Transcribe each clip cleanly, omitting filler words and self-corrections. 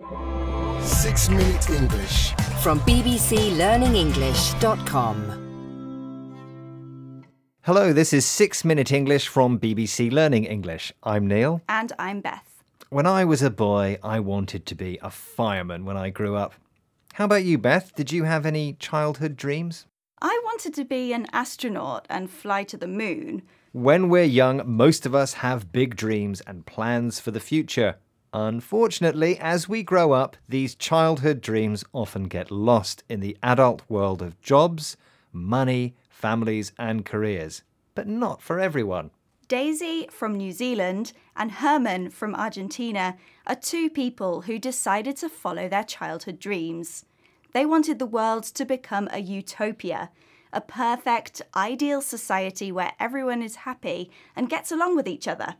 6 Minute English from bbclearningenglish.com. Hello, this is 6 Minute English from BBC Learning English. I'm Neil. And I'm Beth. When I was a boy, I wanted to be a fireman when I grew up. How about you, Beth? Did you have any childhood dreams? I wanted to be an astronaut and fly to the moon. When we're young, most of us have big dreams and plans for the future. Unfortunately, as we grow up, these childhood dreams often get lost in the adult world of jobs, money, families and careers. But not for everyone. Daisy from New Zealand and Herman from Argentina are two people who decided to follow their childhood dreams. They wanted the world to become a utopia, a perfect, ideal society where everyone is happy and gets along with each other.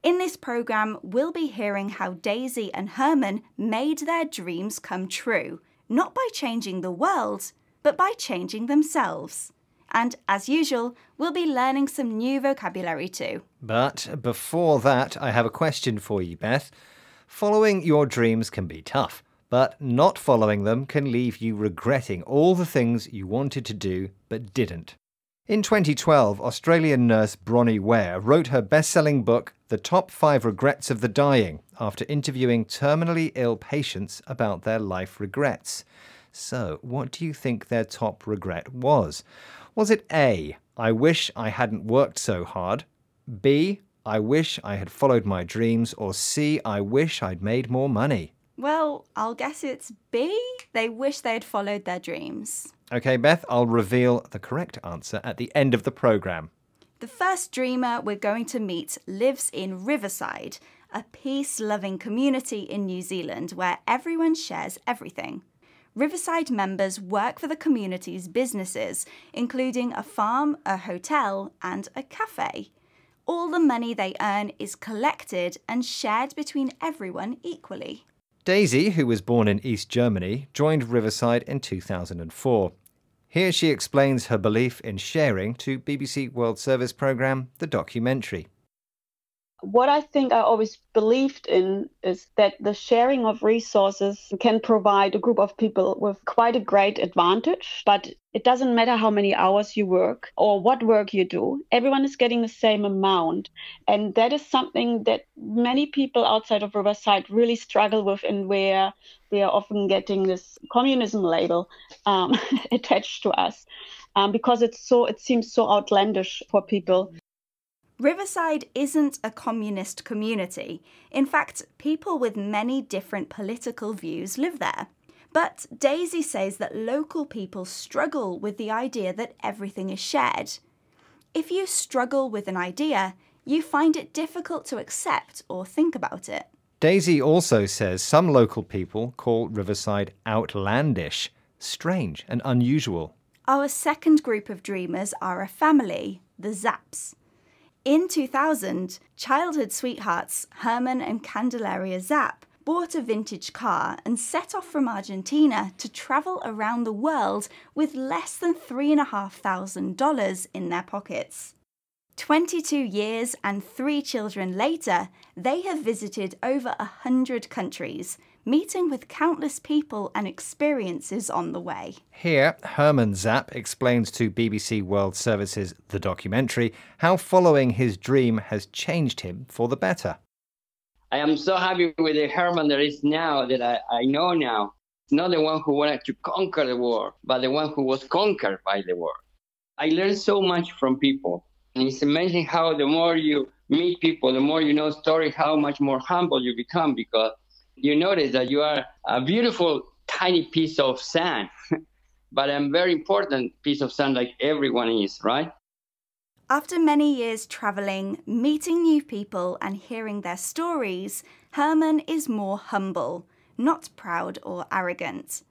In this programme, we'll be hearing how Daisy and Herman made their dreams come true, not by changing the world, but by changing themselves. And, as usual, we'll be learning some new vocabulary too. But before that, I have a question for you, Beth. Following your dreams can be tough, but not following them can leave you regretting all the things you wanted to do but didn't. In 2012, Australian nurse Bronnie Ware wrote her best-selling book, The Top Five Regrets of the Dying, after interviewing terminally ill patients about their life regrets. So, what do you think their top regret was? Was it A, I wish I hadn't worked so hard? B, I wish I had followed my dreams? Or C, I wish I'd made more money? Well, I'll guess it's B. They wish they'd followed their dreams. OK, Beth, I'll reveal the correct answer at the end of the programme. The first dreamer we're going to meet lives in Riverside, a peace-loving community in New Zealand where everyone shares everything. Riverside members work for the community's businesses, including a farm, a hotel and a cafe. All the money they earn is collected and shared between everyone equally. Daisy, who was born in East Germany, joined Riverside in 2004. Here she explains her belief in sharing to BBC World Service programme The Documentary. What I think I always believed in is that the sharing of resources can provide a group of people with quite a great advantage, but it doesn't matter how many hours you work or what work you do. Everyone is getting the same amount. And that is something that many people outside of Riverside really struggle with, and where we are often getting this communism label attached to us because it seems so outlandish for people. Riverside isn't a communist community. In fact, people with many different political views live there. But Daisy says that local people struggle with the idea that everything is shared. If you struggle with an idea, you find it difficult to accept or think about it. Daisy also says some local people call Riverside outlandish, strange and unusual. Our second group of dreamers are a family, the Zapps. In 2000, childhood sweethearts Herman and Candelaria Zapp bought a vintage car and set off from Argentina to travel around the world with less than $3,500 in their pockets. 22 years and 3 children later, they have visited over 100 countries, meeting with countless people and experiences on the way. Here, Herman Zapp explains to BBC World Service's The Documentary how following his dream has changed him for the better. I am so happy with the Herman that is now, that I know now. It's not the one who wanted to conquer the world, but the one who was conquered by the world. I learned so much from people. And it's amazing how the more you meet people, the more you know stories, how much more humble you become, because you notice that you are a beautiful tiny piece of sand, but a very important piece of sand, like everyone is, right? After many years travelling, meeting new people and hearing their stories, Herman is more humble, not proud or arrogant.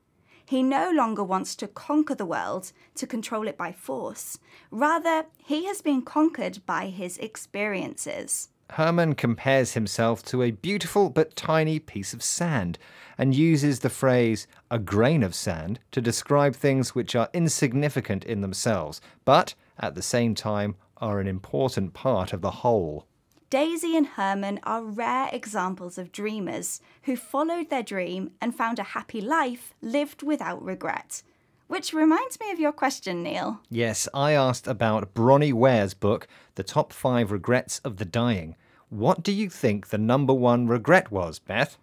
He no longer wants to conquer the world, to control it by force. Rather, he has been conquered by his experiences. Herman compares himself to a beautiful but tiny piece of sand and uses the phrase, a grain of sand, to describe things which are insignificant in themselves, but at the same time are an important part of the whole. Daisy and Herman are rare examples of dreamers who followed their dream and found a happy life lived without regret. Which reminds me of your question, Neil. Yes, I asked about Bronnie Ware's book, The Top Five Regrets of the Dying. What do you think the #1 regret was, Beth?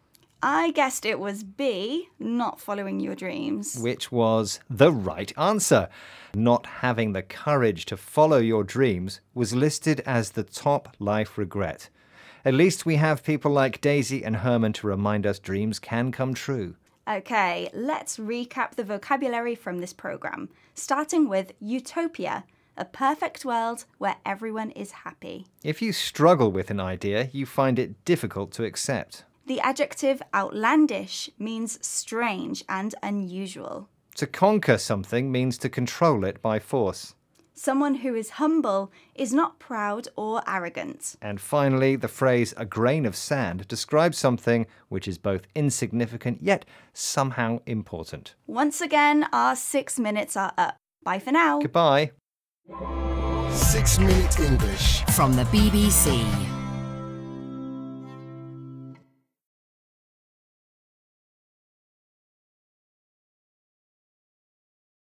I guessed it was B, not following your dreams. Which was the right answer. Not having the courage to follow your dreams was listed as the top life regret. At least we have people like Daisy and Herman to remind us dreams can come true. Okay, let's recap the vocabulary from this programme, starting with utopia. A perfect world where everyone is happy. If you struggle with an idea, you find it difficult to accept. The adjective outlandish means strange and unusual. To conquer something means to control it by force. Someone who is humble is not proud or arrogant. And finally, the phrase a grain of sand describes something which is both insignificant yet somehow important. Once again, our 6 minutes are up. Bye for now. Goodbye. 6 Minute English from the BBC.